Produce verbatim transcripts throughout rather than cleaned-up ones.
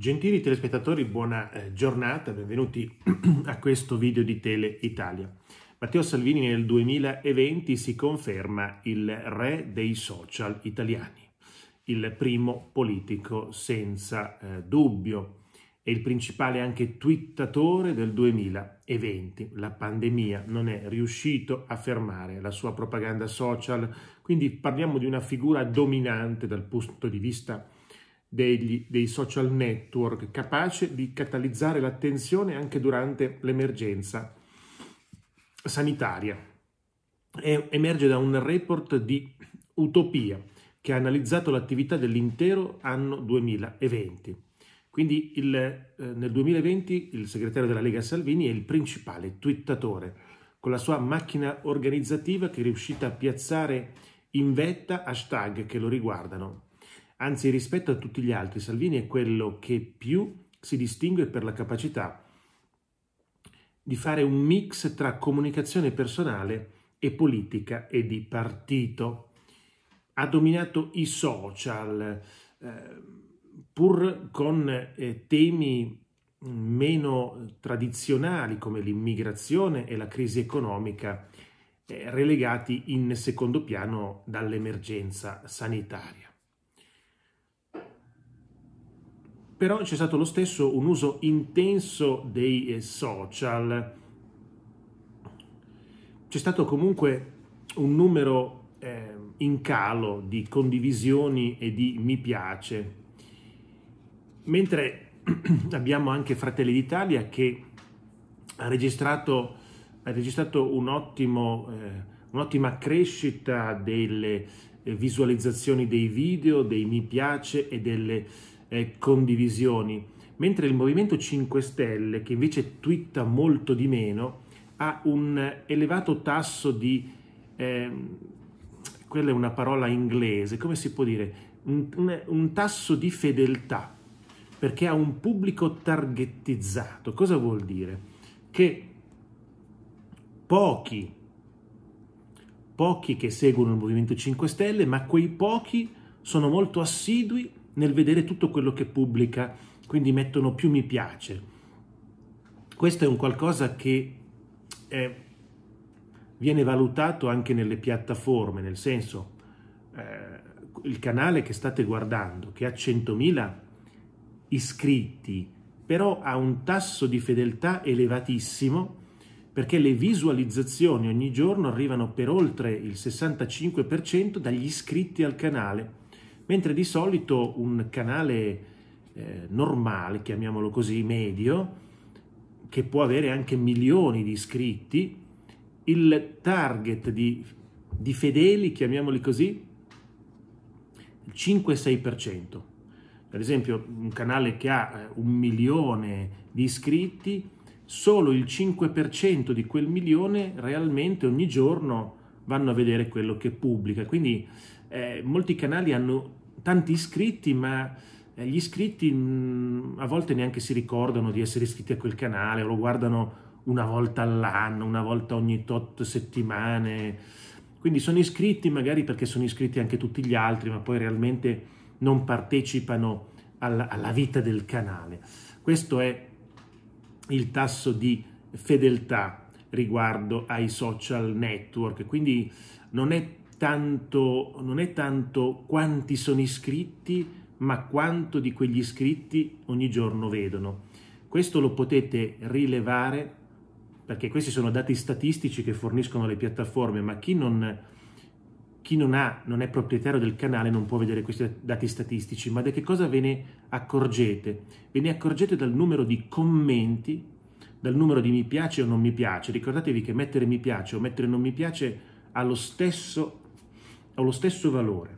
Gentili telespettatori, buona eh, giornata, benvenuti a questo video di Tele Italia. Matteo Salvini nel duemilaventi si conferma il re dei social italiani, il primo politico senza eh, dubbio e il principale anche twittatore del duemilaventi. La pandemia non è riuscito a fermare la sua propaganda social, quindi parliamo di una figura dominante dal punto di vista Degli, dei social network, capace di catalizzare l'attenzione anche durante l'emergenza sanitaria. E emerge da un report di Utopia che ha analizzato l'attività dell'intero anno duemilaventi. Quindi il, eh, nel duemilaventi il segretario della Lega Salvini è il principale twittatore, con la sua macchina organizzativa che è riuscita a piazzare in vetta hashtag che lo riguardano. Anzi, rispetto a tutti gli altri, Salvini è quello che più si distingue per la capacità di fare un mix tra comunicazione personale e politica e di partito. Ha dominato i social, eh, pur con eh, temi meno tradizionali come l'immigrazione e la crisi economica, eh, relegati in secondo piano dall'emergenza sanitaria. Però c'è stato lo stesso un uso intenso dei social, c'è stato comunque un numero eh, in calo di condivisioni e di mi piace, mentre abbiamo anche Fratelli d'Italia che ha registrato, ha registrato un ottimo, eh, un'ottima crescita delle visualizzazioni dei video, dei mi piace e delle Eh, condivisioni, mentre il Movimento cinque Stelle, che invece twitta molto di meno, ha un elevato tasso di, eh, quella è una parola inglese, come si può dire, un, un, un tasso di fedeltà, perché ha un pubblico targettizzato. Cosa vuol dire? Che pochi, pochi che seguono il Movimento cinque Stelle, ma quei pochi sono molto assidui nel vedere tutto quello che pubblica, quindi mettono più mi piace. Questo è un qualcosa che eh, viene valutato anche nelle piattaforme, nel senso eh, il canale che state guardando, che ha centomila iscritti, però ha un tasso di fedeltà elevatissimo, perché le visualizzazioni ogni giorno arrivano per oltre il sessantacinque per cento dagli iscritti al canale, mentre di solito un canale eh, normale, chiamiamolo così, medio, che può avere anche milioni di iscritti, il target di, di fedeli, chiamiamoli così, il cinque sei per cento. Ad esempio un canale che ha un milione di iscritti, solo il cinque per cento di quel milione realmente ogni giorno vanno a vedere quello che pubblica. Quindi eh, molti canali hanno tanti iscritti, ma gli iscritti mh, a volte neanche si ricordano di essere iscritti a quel canale, o lo guardano una volta all'anno, una volta ogni tot settimane. Quindi sono iscritti magari perché sono iscritti anche tutti gli altri, ma poi realmente non partecipano alla, alla vita del canale. Questo è il tasso di fedeltà riguardo ai social network, quindi non è tanto, non è tanto quanti sono iscritti, ma quanto di quegli iscritti ogni giorno vedono. Questo lo potete rilevare, perché questi sono dati statistici che forniscono le piattaforme, ma chi non, chi non ha, non è proprietario del canale non può vedere questi dati statistici. Ma da che cosa ve ne accorgete? Ve ne accorgete dal numero di commenti, dal numero di mi piace o non mi piace. Ricordatevi che mettere mi piace o mettere non mi piace ha lo stesso, ha lo stesso valore.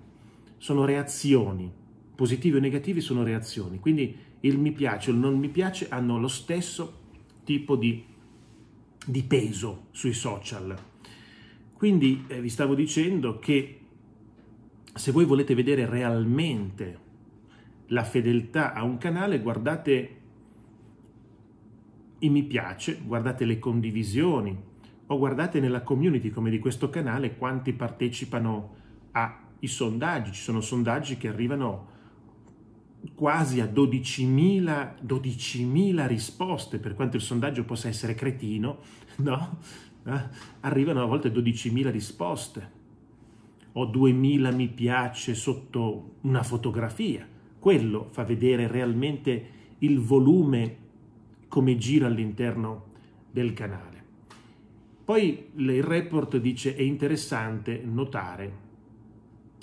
Sono reazioni, positivi o negativi sono reazioni. Quindi il mi piace o il non mi piace hanno lo stesso tipo di, di peso sui social. Quindi eh, vi stavo dicendo che se voi volete vedere realmente la fedeltà a un canale, guardate i mi piace, guardate le condivisioni o guardate nella community come di questo canale quanti partecipano ai sondaggi. Ci sono sondaggi che arrivano quasi a dodicimila risposte, per quanto il sondaggio possa essere cretino, no? Eh? Arrivano a volte dodicimila risposte, o duemila mi piace sotto una fotografia. Quello fa vedere realmente il volume, come gira all'interno del canale. Poi il report dice: è interessante notare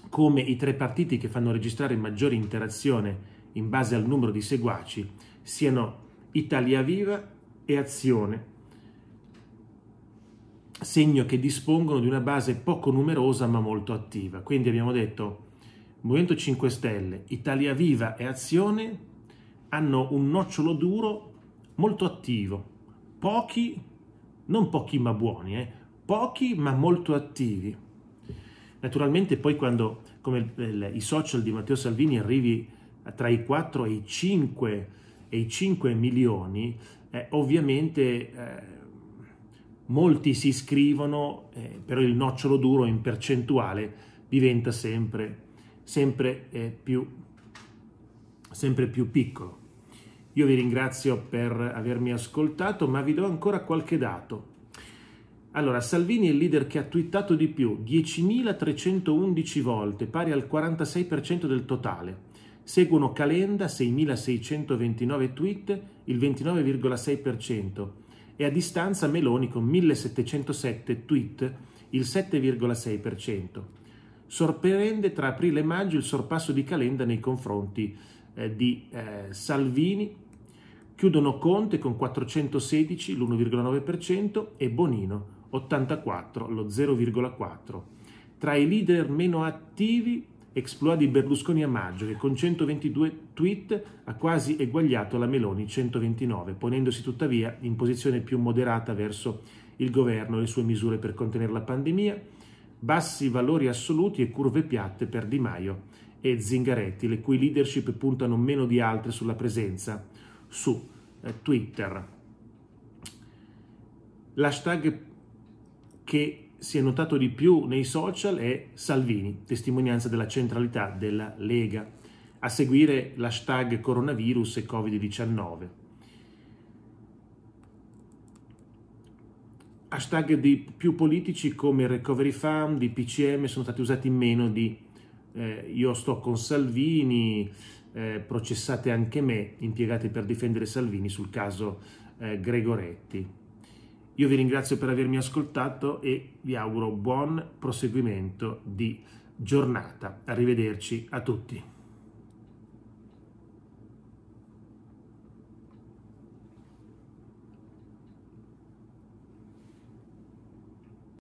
come i tre partiti che fanno registrare maggiore interazione in base al numero di seguaci siano Italia Viva e Azione, segno che dispongono di una base poco numerosa ma molto attiva. Quindi abbiamo detto Movimento cinque Stelle, Italia Viva e Azione hanno un nocciolo duro molto attivo, pochi, non pochi ma buoni, eh? Pochi ma molto attivi. Naturalmente poi quando, come i social di Matteo Salvini, arrivi tra i quattro e i cinque, e i cinque milioni, eh, ovviamente eh, molti si iscrivono, eh, però il nocciolo duro in percentuale diventa sempre, sempre, eh, più, sempre più piccolo. Io vi ringrazio per avermi ascoltato, ma vi do ancora qualche dato. Allora, Salvini è il leader che ha twittato di più, diecimilatrecentoundici volte, pari al quarantasei per cento del totale. Seguono Calenda, seimilaseicentoventinove tweet, il ventinove virgola sei per cento. E a distanza Meloni con millesettecentosettanta tweet, il sette virgola sei per cento. Sorprende tra aprile e maggio il sorpasso di Calenda nei confronti eh, di eh, Salvini. Chiudono Conte con quattrocentosedici, l'uno virgola nove per cento, e Bonino, ottantaquattro, lo zero virgola quattro per cento. Tra i leader meno attivi, exploit di Berlusconi a maggio, che con centoventidue tweet ha quasi eguagliato la Meloni, centoventinove, ponendosi tuttavia in posizione più moderata verso il governo e le sue misure per contenere la pandemia, bassi valori assoluti e curve piatte per Di Maio e Zingaretti, le cui leadership puntano meno di altre sulla presenza su eh, Twitter. L'hashtag che si è notato di più nei social è Salvini, testimonianza della centralità della Lega. A seguire l'hashtag coronavirus e covid diciannove. Hashtag di più politici come Recovery Fund, D P C M sono stati usati meno di eh, io sto con Salvini, Eh, processate anche me, impiegati per difendere Salvini sul caso eh, Gregoretti. Io vi ringrazio per avermi ascoltato e vi auguro buon proseguimento di giornata. Arrivederci a tutti.